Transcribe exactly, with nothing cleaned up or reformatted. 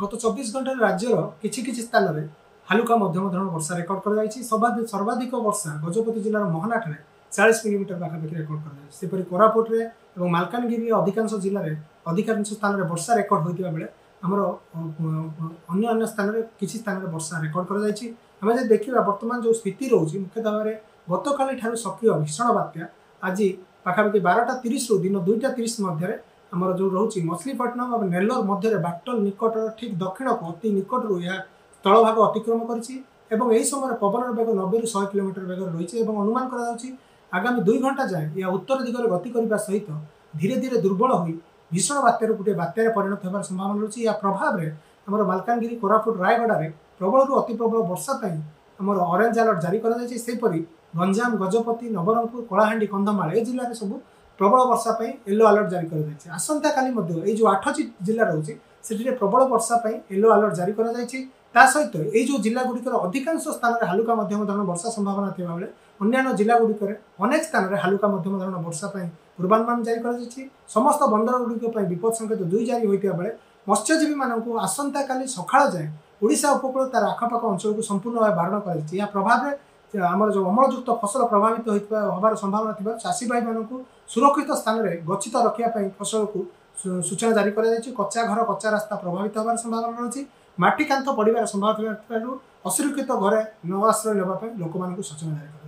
गत चौबीस घंटे राज्यर किछि किछि स्थान में हल्का मध्यम धरण वर्षा रेकर्ड कर सर्वाधिक वर्षा गजपति जिलार महानाठ में चालीस मिलीमीटर पाखापाखि रेकर्ड करपरि कोरापुट और मालकानगिरी अधिकांश जिले में अधिकांश स्थान में वर्षा रेकर्ड होता बेले आमर अन्य अन्य स्थान में किसी स्थान में वर्षा रेकर्ड कर देखा बर्तमान जो स्थिति रोचे मुख्यतः भाव में गतकाली ठारू सक्रिय भीषण बात्या आज पाखापाखि बारटा तीस रु दिन दुईटा तीस मध्य आमर जो रोचे मछलीपट्टनम और नेल्लोर मध्य बाटल निकट ठीक दक्षिण को अति निकट रू यह तलभाग अतिक्रम कर समय पवन बेग नब्बे रु सौ किलोमीटर बेग रही अनुमान कर आगामी दुई घंटा जाए या उत्तर दिगरे गति करने सहित धीरे धीरे दुर्बल हो भीषण बात्यार गोटे बात्यार परिणत होबार संभावना रही है। या प्रभाव में आमर मालकानगिरी कोरापुट रायगड़ा में प्रबल अति प्रबल वर्षापाई आमर ऑरेंज अलर्ट जारी करपरि गंजाम गजपति नवरंगपुर कलाहांडी कंधमाल ए जिले में सब प्रबल वर्षापाई येलो अलर्ट जारी कर आसंता काली जो आठ जिला रही से प्रबल वर्षापाई येलो अलर्ट जारी करसत ये जो जिलागुड़िकर अधिकांश स्थान में हल्का मध्यम धरण वर्षा संभावना थी बेले अन्न्य जिलागुड़िकर अनेक स्थान में हल्का मध्यम धरण वर्षा पूर्वानुमान जारी कर समस्त बंदरगुड़िक विपद संकेत दुई जारी होता बेले मत्स्यजीवी मानू आसंता काली सकाल जाए ओडिशा उपकूल तार आखपाख अंचल को संपूर्ण भाव बारण कर प्रभाव में आमर जो अमलयुक्त फसल प्रभावित होबार संभावना थी चाषी भाई मानू सुरक्षित स्थान में गच्छित रखापी फसल को सूचना जारी कच्चा घर कच्चा रास्ता प्रभावित होबार संभावना रही माटी कांथ पड़िबार संभावना असुरक्षित घरे न आश्रय लेबा पय लोकमानकु सूचना जारी।